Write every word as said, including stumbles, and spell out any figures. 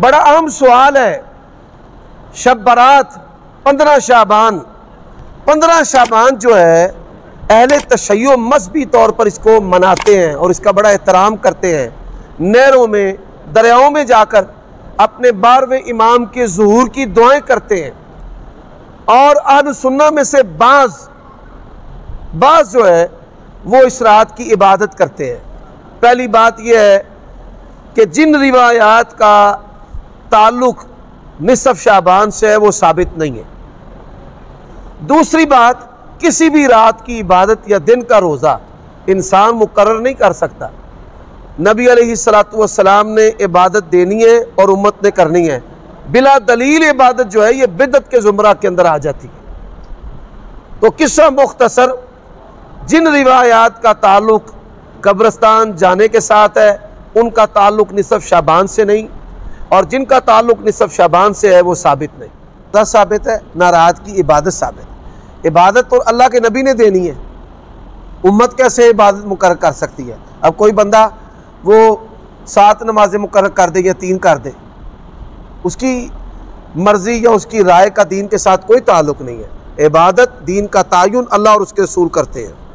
बड़ा अहम सवाल है। शब बरात पंद्रह शाबान पंद्रह शाबान जो है अहले तशय्यो मजहबी तौर पर इसको मनाते हैं और इसका बड़ा एहतराम करते हैं। नहरों में, दरियाओं में जाकर अपने बारहवें इमाम के ज़ुहूर की दुआएं करते हैं। और अहले सुन्ना में से बाज़ बाज़ जो है वो इस रात की इबादत करते हैं। पहली बात यह है कि जिन रिवायात का ताल्लुक़ निसफ़ शाबान से है वो साबित नहीं है। दूसरी बात, किसी भी रात की इबादत या दिन का रोज़ा इंसान मुकर्रर नहीं कर सकता। नबी अलैहिस्सलातु वस्सलाम ने इबादत देनी है और उम्मत ने करनी है। बिला दलील इबादत जो है ये बिदत के ज़ुमरा के अंदर आ जाती है। तो किस्सा मुख्तसर, जिन रिवायात का ताल्लुक़ कब्रस्तान जाने के साथ है उनका ताल्लुक़ निसफ़ शाबान से नहीं, और जिनका ताल्लुक़ निसफ़ शाबान से है वो साबित नहीं। ना साबित है ना रात की इबादत साबित है। इबादत तो अल्लाह के नबी ने देनी है, उम्मत कैसे इबादत मुकर्रर कर सकती है। अब कोई बंदा वो सात नमाजें मुकर्रर कर दे या तीन कर दे, उसकी मर्ज़ी या उसकी राय का दीन के साथ कोई ताल्लुक़ नहीं है। इबादत, दीन का तायुन अल्लाह और उसके रसूल करते हैं।